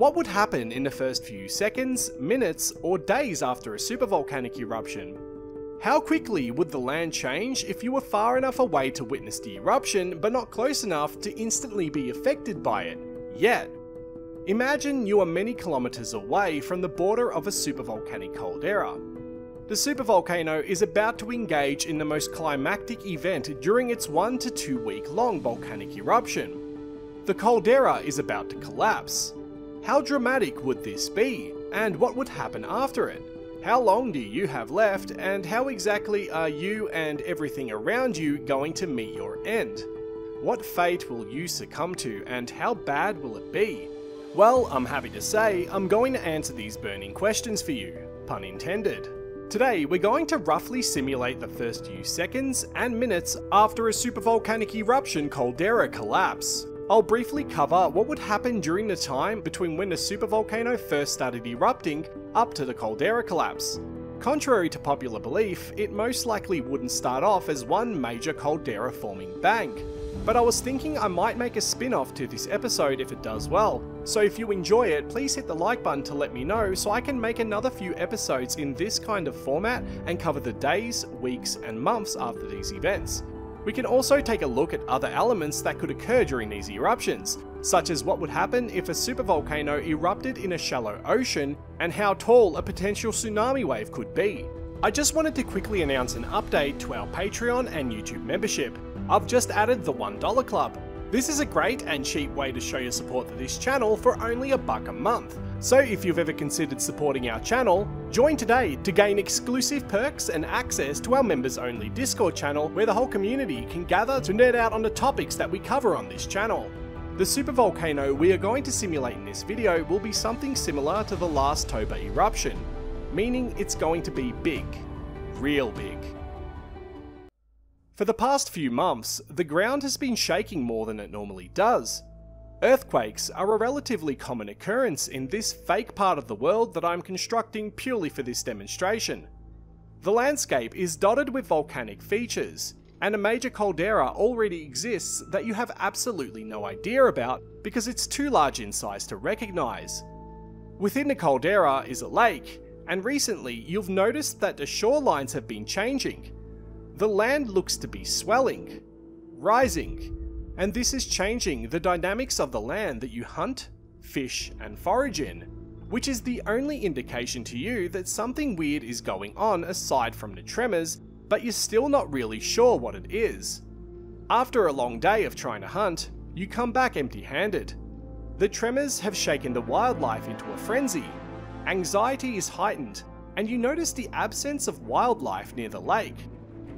What would happen in the first few seconds, minutes, or days after a supervolcanic eruption? How quickly would the land change if you were far enough away to witness the eruption, but not close enough to instantly be affected by it yet? Imagine you are many kilometers away from the border of a supervolcanic caldera. The supervolcano is about to engage in the most climactic event during its 1 to 2 week long volcanic eruption. The caldera is about to collapse. How dramatic would this be, and what would happen after it? How long do you have left, and how exactly are you and everything around you going to meet your end? What fate will you succumb to, and how bad will it be? Well, I'm happy to say I'm going to answer these burning questions for you, pun intended. Today we're going to roughly simulate the first few seconds and minutes after a supervolcanic eruption caldera collapse. I'll briefly cover what would happen during the time between when the supervolcano first started erupting up to the caldera collapse. Contrary to popular belief, it most likely wouldn't start off as one major caldera forming bang, but I was thinking I might make a spin-off to this episode if it does well, so if you enjoy it, please hit the like button to let me know so I can make another few episodes in this kind of format and cover the days, weeks, and months after these events. We can also take a look at other elements that could occur during these eruptions, such as what would happen if a supervolcano erupted in a shallow ocean and how tall a potential tsunami wave could be. I just wanted to quickly announce an update to our Patreon and YouTube membership. I've just added the $1 Club. This is a great and cheap way to show your support to this channel for only $1 a month. So if you've ever considered supporting our channel, join today to gain exclusive perks and access to our members-only Discord channel where the whole community can gather to nerd out on the topics that we cover on this channel. The supervolcano we are going to simulate in this video will be something similar to the last Toba eruption, meaning it's going to be big, real big. For the past few months, the ground has been shaking more than it normally does. Earthquakes are a relatively common occurrence in this fake part of the world that I'm constructing purely for this demonstration. The landscape is dotted with volcanic features, and a major caldera already exists that you have absolutely no idea about because it's too large in size to recognize. Within the caldera is a lake, and recently you've noticed that the shorelines have been changing. The land looks to be swelling, rising, and this is changing the dynamics of the land that you hunt, fish, and forage in, which is the only indication to you that something weird is going on aside from the tremors, but you're still not really sure what it is. After a long day of trying to hunt, you come back empty-handed. The tremors have shaken the wildlife into a frenzy, anxiety is heightened, and you notice the absence of wildlife near the lake.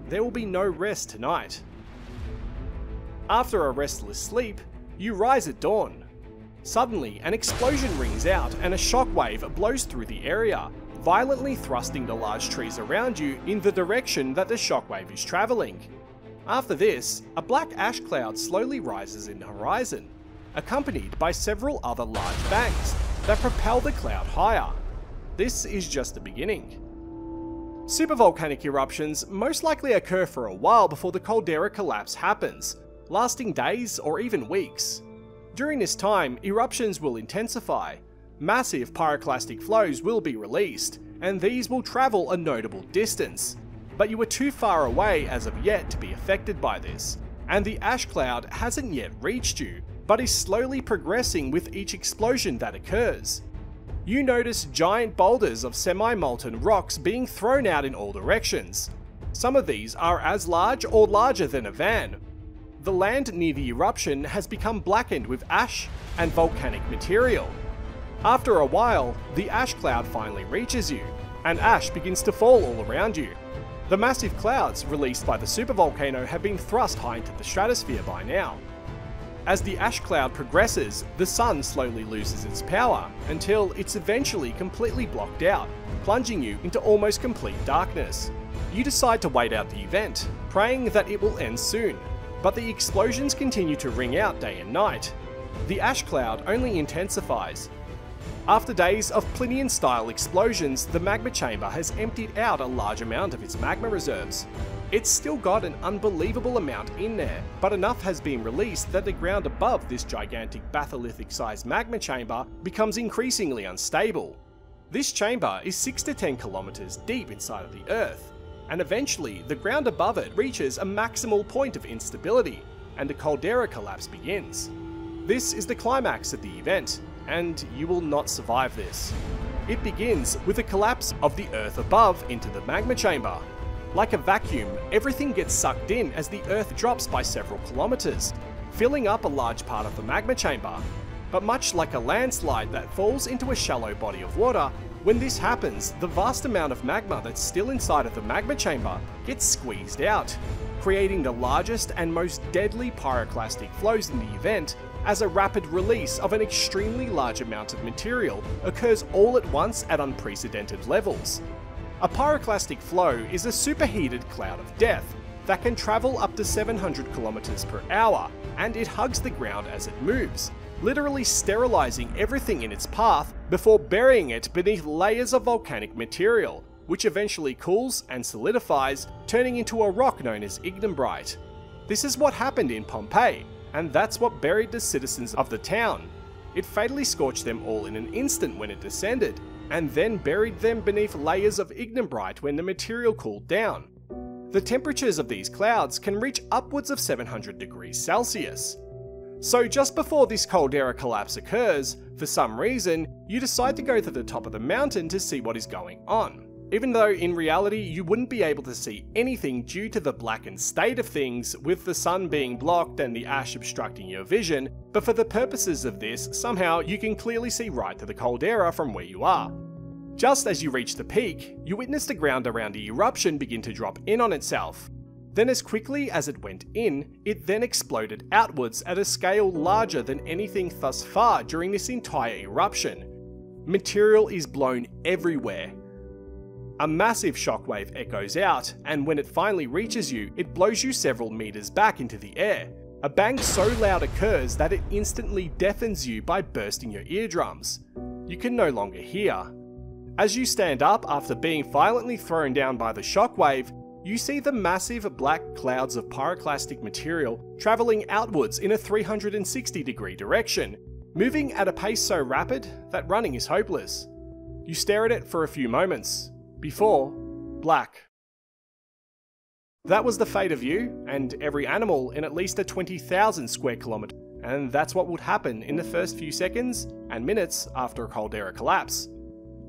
There will be no rest tonight. After a restless sleep, you rise at dawn. Suddenly, an explosion rings out and a shockwave blows through the area, violently thrusting the large trees around you in the direction that the shockwave is traveling. After this, a black ash cloud slowly rises in the horizon, accompanied by several other large bangs that propel the cloud higher. This is just the beginning. Supervolcanic eruptions most likely occur for a while before the caldera collapse happens, lasting days or even weeks. During this time, eruptions will intensify, massive pyroclastic flows will be released, and these will travel a notable distance. But you are too far away as of yet to be affected by this, and the ash cloud hasn't yet reached you, but is slowly progressing with each explosion that occurs. You notice giant boulders of semi-molten rocks being thrown out in all directions. Some of these are as large or larger than a van. The land near the eruption has become blackened with ash and volcanic material. After a while, the ash cloud finally reaches you, and ash begins to fall all around you. The massive clouds released by the supervolcano have been thrust high into the stratosphere by now. As the ash cloud progresses, the sun slowly loses its power until it's eventually completely blocked out, plunging you into almost complete darkness. You decide to wait out the event, praying that it will end soon, but the explosions continue to ring out day and night. The ash cloud only intensifies. After days of Plinian-style explosions, the magma chamber has emptied out a large amount of its magma reserves. It's still got an unbelievable amount in there, but enough has been released that the ground above this gigantic batholithic-sized magma chamber becomes increasingly unstable. This chamber is 6 to 10 kilometers deep inside of the Earth, and eventually the ground above it reaches a maximal point of instability, and the caldera collapse begins. This is the climax of the event, and you will not survive this. It begins with a collapse of the Earth above into the magma chamber. Like a vacuum, everything gets sucked in as the Earth drops by several kilometers, filling up a large part of the magma chamber. But much like a landslide that falls into a shallow body of water, when this happens, the vast amount of magma that's still inside of the magma chamber gets squeezed out, creating the largest and most deadly pyroclastic flows in the event, as a rapid release of an extremely large amount of material occurs all at once at unprecedented levels. A pyroclastic flow is a superheated cloud of death that can travel up to 700 kilometers per hour, and it hugs the ground as it moves, literally sterilizing everything in its path before burying it beneath layers of volcanic material, which eventually cools and solidifies, turning into a rock known as ignimbrite. This is what happened in Pompeii, and that's what buried the citizens of the town. It fatally scorched them all in an instant when it descended, and then buried them beneath layers of ignimbrite when the material cooled down. The temperatures of these clouds can reach upwards of 700 degrees Celsius. So just before this caldera collapse occurs, for some reason, you decide to go to the top of the mountain to see what is going on, even though in reality you wouldn't be able to see anything due to the blackened state of things, with the sun being blocked and the ash obstructing your vision, but for the purposes of this, somehow you can clearly see right to the caldera from where you are. Just as you reach the peak, you witness the ground around the eruption begin to drop in on itself. Then as quickly as it went in, it then exploded outwards at a scale larger than anything thus far during this entire eruption. Material is blown everywhere. A massive shockwave echoes out, and when it finally reaches you, it blows you several meters back into the air. A bang so loud occurs that it instantly deafens you by bursting your eardrums. You can no longer hear. As you stand up after being violently thrown down by the shockwave, you see the massive black clouds of pyroclastic material travelling outwards in a 360-degree direction, moving at a pace so rapid that running is hopeless. You stare at it for a few moments, before black. That was the fate of you and every animal in at least a 20,000 square kilometre, and that's what would happen in the first few seconds and minutes after a caldera collapse.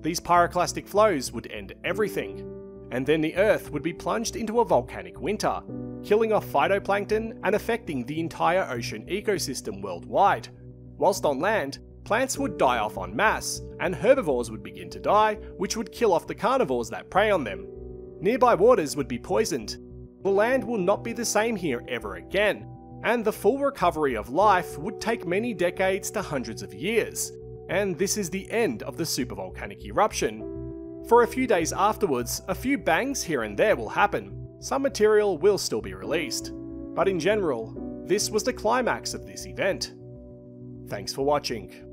These pyroclastic flows would end everything, and then the Earth would be plunged into a volcanic winter, killing off phytoplankton and affecting the entire ocean ecosystem worldwide. Whilst on land, plants would die off en masse, and herbivores would begin to die, which would kill off the carnivores that prey on them. Nearby waters would be poisoned. The land will not be the same here ever again, and the full recovery of life would take many decades to hundreds of years. And this is the end of the supervolcanic eruption. For a few days afterwards, a few bangs here and there will happen. Some material will still be released. But in general, this was the climax of this event. Thanks for watching.